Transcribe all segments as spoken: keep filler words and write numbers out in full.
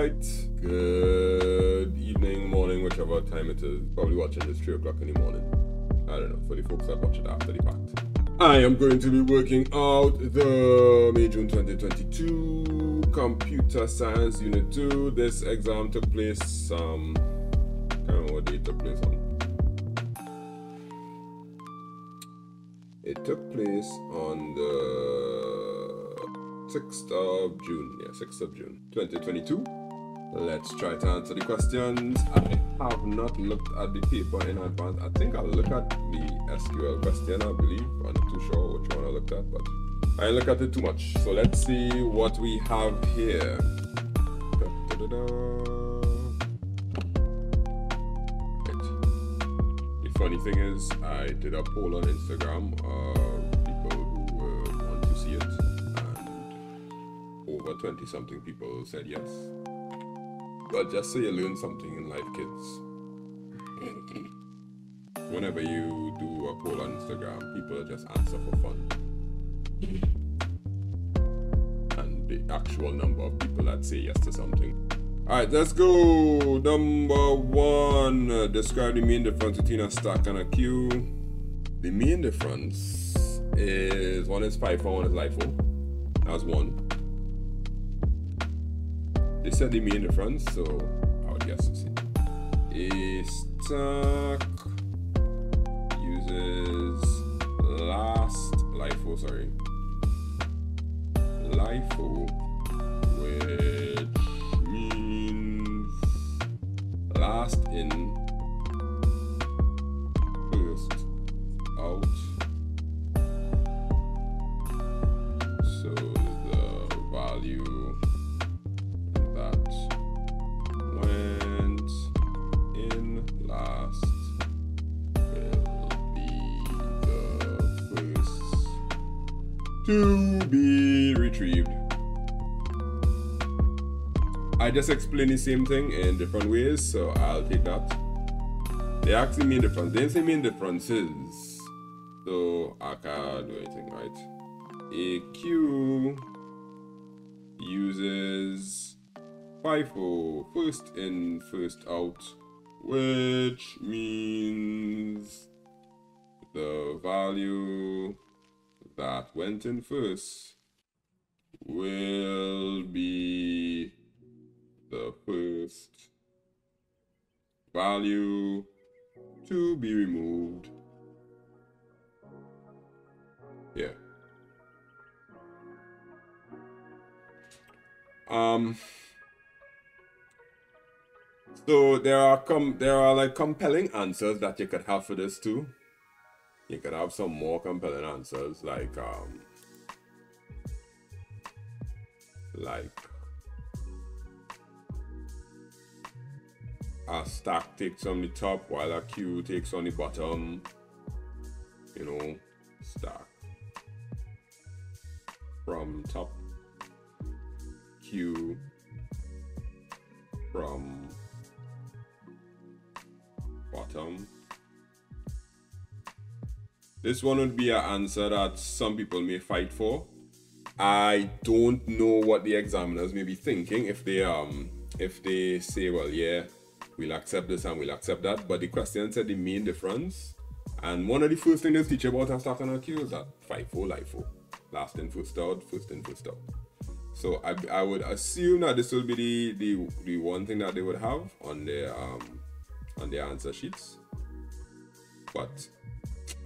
night, good evening, morning, whichever time it is. Probably watching this three o'clock in the morning. I don't know, for the folks that watch it after the fact. I am going to be working out the May June twenty twenty-two Computer Science Unit two. This exam took place, um, I can't remember what day it took place on. It took place on the sixth of June, yeah, sixth of June twenty twenty-two. Let's try to answer the questions. I have not looked at the paper in advance. I think I'll look at the S Q L question, I believe. I'm not too sure which one I looked at, but I didn't look at it too much. So let's see what we have here. Da, da, da, da. Right. The funny thing is, I did a poll on Instagram of people who uh, want to see it, and over twenty something people said yes. But just so you learn something in life, kids. Whenever you do a poll on Instagram, people just answer for fun. And the actual number of people that say yes to something. Alright, let's go. Number one. Describe the main difference between a stack and a queue. The main difference is one is FIFO, one is LIFO. That's one. They said the main difference, so I would guess it's it. A stack uses last LIFO, sorry. LIFO, which means last in, first out. So the value to be retrieved. I just explained the same thing in different ways, so I'll take that. They actually mean difference. They say mean differences, so I can't do anything, right? A queue uses FIFO, first in, first out, which means the value that went in first will be the first value to be removed. Yeah. Um. So there are com there are like compelling answers that you could have for this too. You could have some more compelling answers, like um, like a stack takes on the top while a queue takes on the bottom. You know, stack from top, queue from bottom. This one would be an answer that some people may fight for. I don't know what the examiners may be thinking if they um if they say, well, yeah, we'll accept this and we'll accept that. But the question said the main difference, and one of the first things they teach about a stack and a queue is that FIFO, LIFO, last in first out, first in first out. So I I would assume that this will be the the the one thing that they would have on their um on their answer sheets, but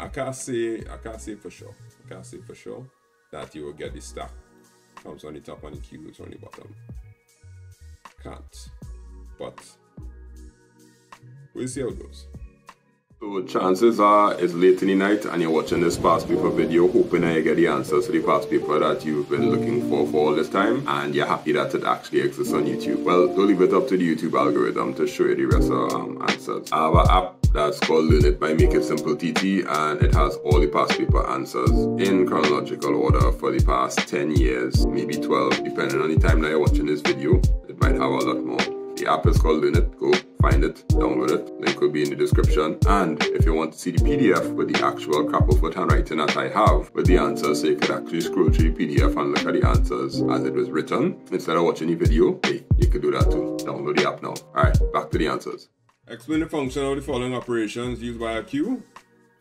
I can't say, I can't say for sure, I can't say for sure that you will get the stack comes on the top and the queue is on the bottom. Can't, but we'll see how it goes. So chances are it's late in the night and you're watching this past paper video hoping that you get the answers to the past paper that you've been looking for for all this time, and you're happy that it actually exists on YouTube. Well, don't leave it up to the YouTube algorithm to show you the rest of um, answers. I have an app that's called Learn It by Make It Simple T T, and it has all the past paper answers in chronological order for the past ten years, maybe twelve, depending on the time that you're watching this video. It might have a lot more. The app is called Learn It Go. Find it, download it, link will be in the description. And if you want to see the P D F with the actual Crapofoot handwriting that I have with the answers, so you could actually scroll through the P D F and look at the answers as it was written instead of watching the video, hey, you could do that too. Download the app now. All right, back to the answers. Explain the function of the following operations used by a queue.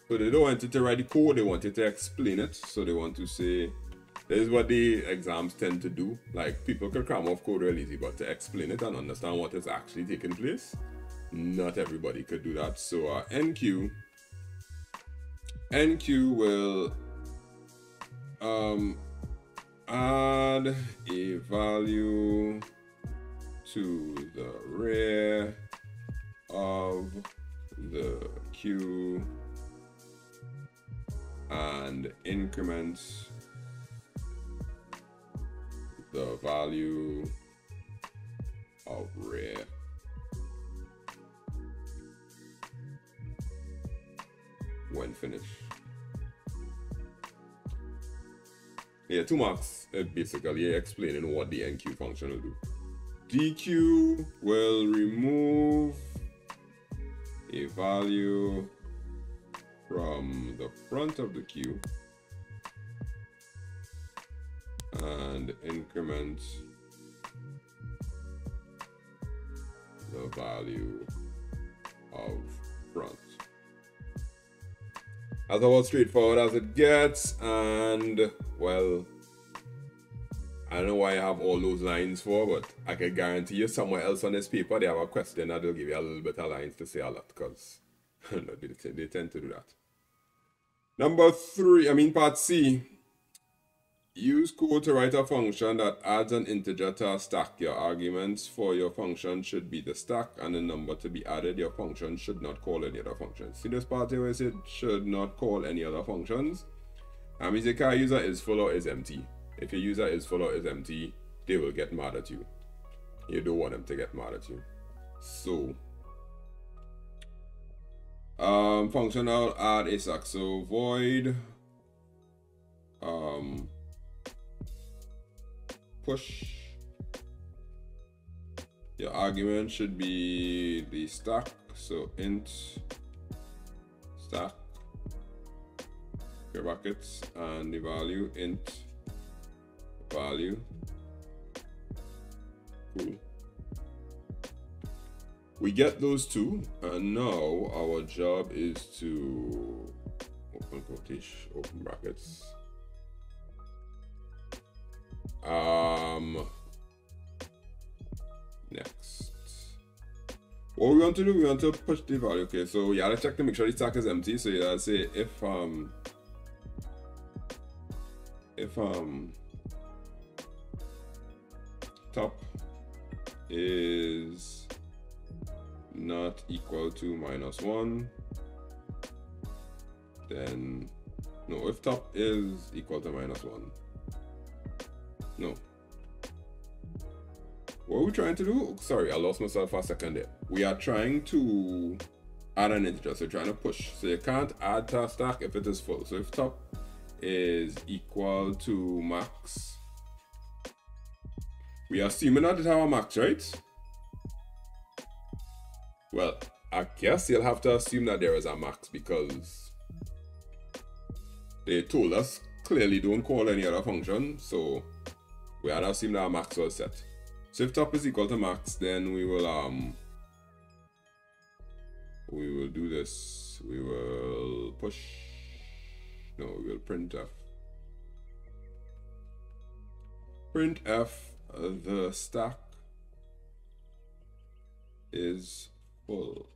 So they don't want you to write the code, they want you to explain it. So they want to say, this is what the exams tend to do. Like, people can cram off code real easy, but to explain it and understand what is actually taking place, not everybody could do that. So our N Q, N Q will um, add a value to the rear of the queue and increments the value of rear. When finished. Yeah, two marks, uh, basically explaining what the N Q function will do. D Q will remove a value from the front of the queue and increment the value of front. As about straightforward as it gets, and well, I don't know why I have all those lines for, but I can guarantee you somewhere else on this paper they have a question that will give you a little bit of lines to say a lot, because no, they, they tend to do that. Number three, I mean part C. Use code to write a function that adds an integer to a stack. Your arguments for your function should be the stack and the number to be added. Your function should not call any other functions. See this part here where it said should not call any other functions? That means the car user is full or is empty. If your user is full or is empty, they will get mad at you. You don't want them to get mad at you. So, um, function I'll add a stack. So void, um, push. Your argument should be the stack, so int stack your brackets and the value int value. Cool. We get those two, and now our job is to open quotation, open brackets. Um, next, what we want to do, we want to push the value. Okay, so you gotta check to make sure the stack is empty. So you gotta say if um if um top is not equal to minus one, then no, if top is equal to minus one. No. What are we trying to do? Sorry, I lost myself for a second there. We are trying to add an integer, so trying to push. So you can't add to a stack if it is full. So if top is equal to max, we are assuming that it has a max, right? Well, I guess you'll have to assume that there is a max, because they told us clearly don't call any other function, so we had assumed that our max was set. So if top is equal to max, then we will um we will do this. We will push. No, we will print f. Print f the stack is full.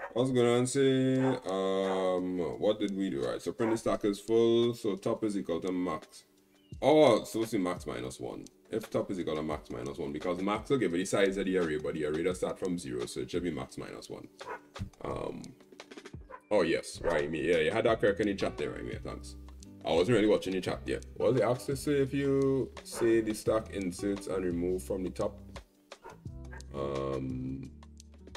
I was gonna say um what did we do? Right, so print the stack is full, so top is equal to max. Oh, so see max minus one. If top is equal to max minus one, because max will give it the size of the array, but the array does start from zero, so it should be max minus one. Um. Oh yes, right. Me, yeah, you had that correct in the chat there, right? Me, thanks. I wasn't really watching the chat yet. Well, they asked to say if you say the stack inserts and remove from the top. Um.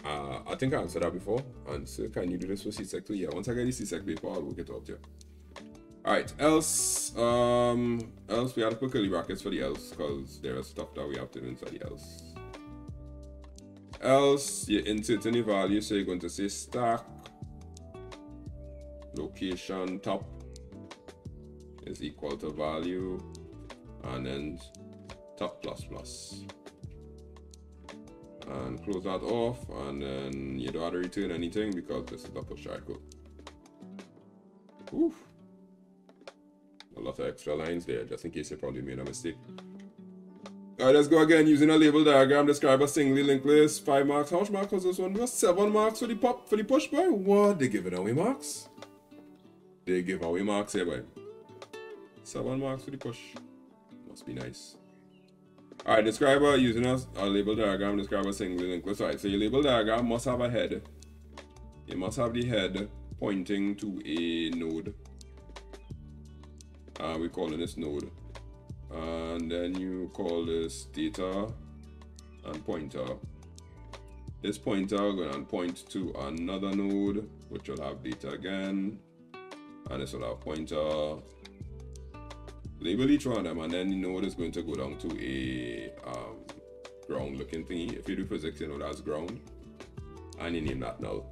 Uh, I think I answered that before. And so, can you do this for C S E C too? Yeah. Once I get the C S E C paper, I'll work it out here. Alright, else, um, else we have to put curly brackets for the else, because there is stuff that we have to do inside the else. Else, you insert any value, so you're going to say stack location top is equal to value, and then tab plus plus, and close that off, and then you don't have to return anything because this is a push cycle. Oof. A lot of extra lines there, just in case you probably made a mistake. All right, let's go again. Using a label diagram, describe a singly linked list. Five marks. How much marks was this one? Was seven marks for the pop, for the push by. What? They giving away marks? They give away marks here, boy. Seven marks for the push. Must be nice. All right, describe a, using a, a label diagram, describe a singly linked list. All right, so your label diagram must have a head. It must have the head pointing to a node. Uh, we're calling this node, and then you call this data and pointer. This pointer gonna point to another node, which will have data again, and this will have pointer. Label each one of them, and then the node is going to go down to a um, ground-looking thingy. If you do physics, you know that's ground, and you name that null.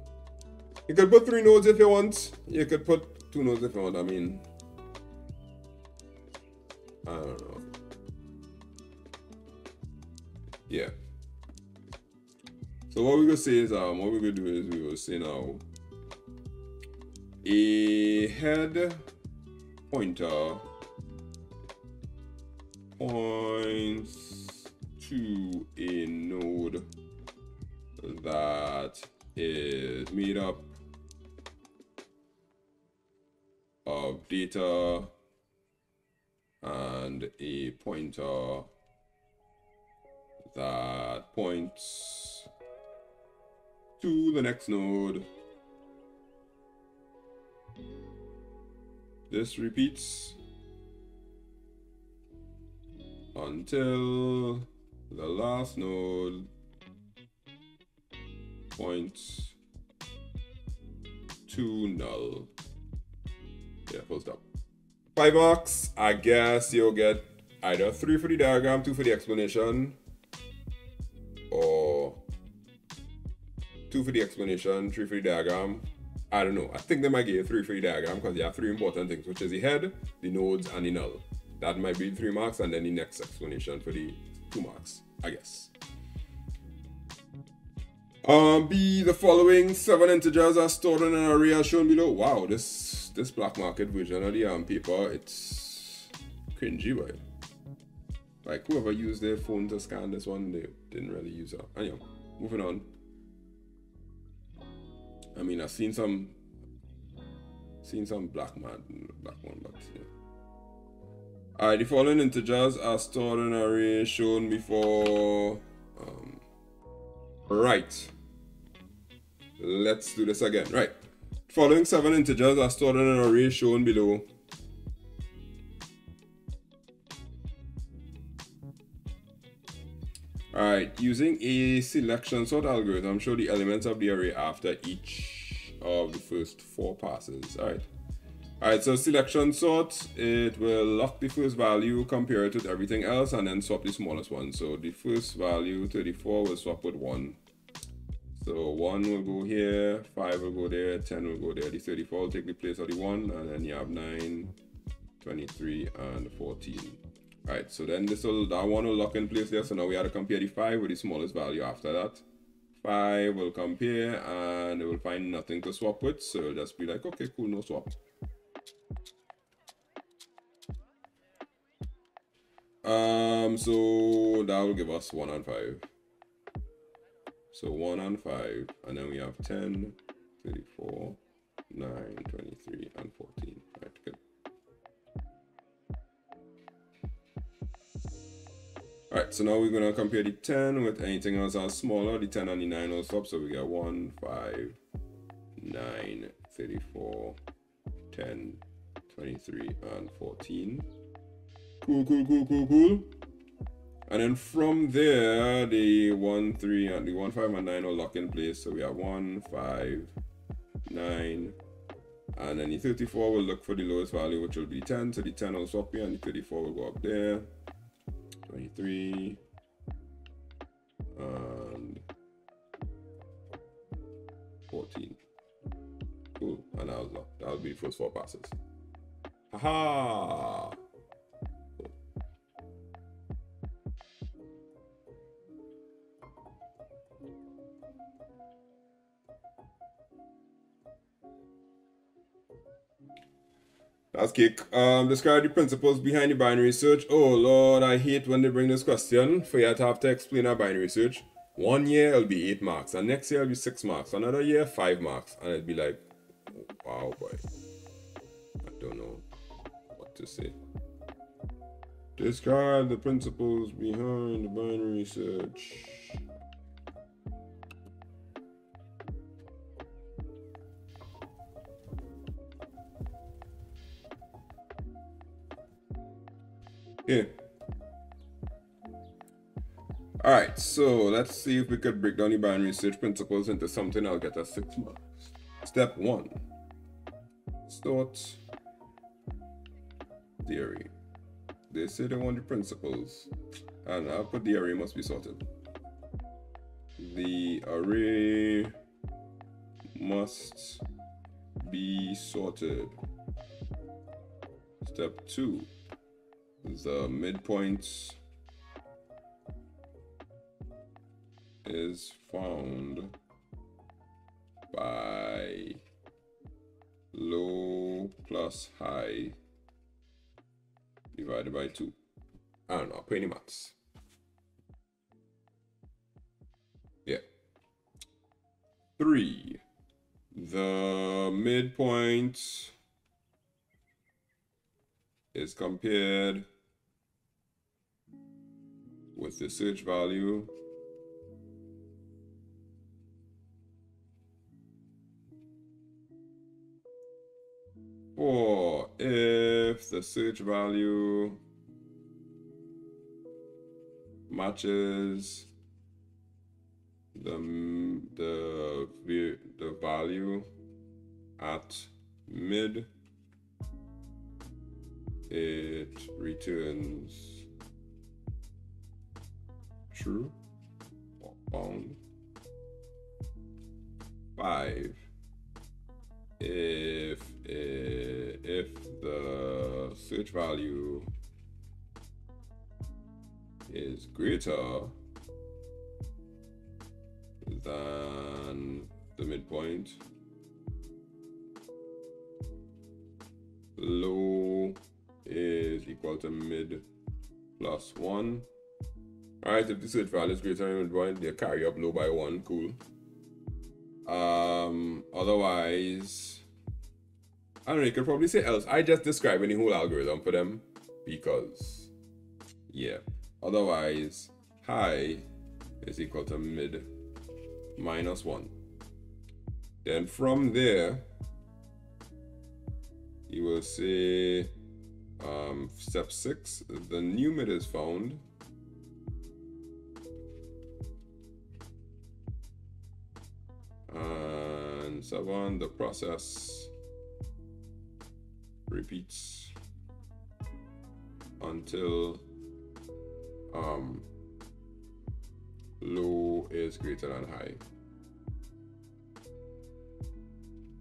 You could put three nodes if you want. You could put two nodes if you want. I mean. I don't know. Yeah. So what we're gonna say is um what we're gonna do is we will say now a head pointer points to a node that is made up of data and a pointer that points to the next node. This repeats until the last node points to null. Yeah, full stop. Five marks. I guess you'll get either three for the diagram, two for the explanation, or two for the explanation, three for the diagram. I don't know. I think they might give you three for the diagram because you have three important things, which is the head, the nodes, and the null. That might be three marks, and then the next explanation for the two marks, I guess. Um, B, the following seven integers are stored in an array as shown below. Wow, this. This black market version of the um, paper, it's cringy, boy. Like, whoever used their phone to scan this one, they didn't really use it. Anyway, moving on. I mean, I've seen some, seen some black man, black one, but yeah. All right, the following integers are stored in an array shown before. Um, right. Let's do this again. Right. Following seven integers are stored in an array shown below. Alright, using a selection sort algorithm, show the elements of the array after each of the first four passes. Alright. Alright, so selection sort, it will lock the first value, compare it with everything else, and then swap the smallest one. So the first value, thirty-four, will swap with one. So one will go here, five will go there, ten will go there. The thirty-four will take the place of the one, and then you have nine, twenty-three, and fourteen. All right, so then this will, that one will lock in place there. So now we have to compare the five with the smallest value after that. five will compare, and it will find nothing to swap with. So it'll just be like, okay, cool, no swap. Um, so that will give us one and five. So one and five, and then we have ten, thirty-four, nine, twenty-three, and fourteen. All right, good. All right, so now we're gonna compare the ten with anything else that's smaller. The ten and the nine will swap, so we got one, five, nine, thirty-four, ten, twenty-three, and fourteen. Cool, cool, cool, cool, cool. And then from there, the one, three, and the one, five, and nine will lock in place. So we have one, five, nine, and then the thirty-four will look for the lowest value, which will be ten. So the ten will swap here, and the thirty-four will go up there. twenty-three, and fourteen. Cool, and that was locked. That will be the first four passes. Haha! That's kick. Um, describe the principles behind the binary search. Oh Lord, I hate when they bring this question for you to have to explain a binary search. One year it'll be eight marks, and next year it'll be six marks, another year five marks, and it'll be like, wow, boy, I don't know what to say. Describe the principles behind the binary search. Yeah. All right, so let's see if we could break down the binary search principles into something that'll get us six marks. Step one, sort the array. They say they want the principles, and I'll put the array must be sorted. The array must be sorted. Step two. The midpoint is found by low plus high divided by two. I don't know, pretty much. Yeah. Three. The midpoint is compared with the search value or if the search value matches the the the value at mid, it returns true or bound. Five. If uh, if the search value is greater than the midpoint, low is equal to mid plus one. Alright, if the search value is greater than midpoint, they carry up low by one, cool. Um, otherwise, I don't know, you could probably say else. I just describe any whole algorithm for them because, yeah. Otherwise, high is equal to mid minus one. Then from there, you will say um, step six, the new mid is found. And so on, the process repeats until um, low is greater than high,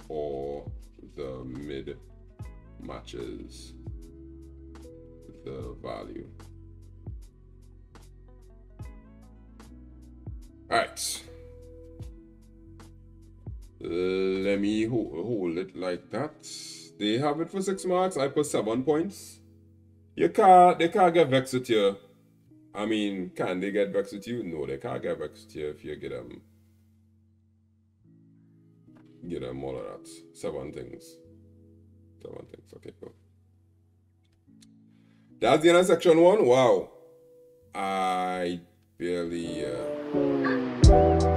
or the mid matches the value. All right. Let me hold, hold it like that. They have it for six marks. I put seven points. You can't, they can't get vexed with you. I mean, can they get vexed with you? No, they can't get vexed with you if you get them. Get them all of that. Seven things. Seven things. Okay, cool. That's the end of section one. Wow. I barely... Uh...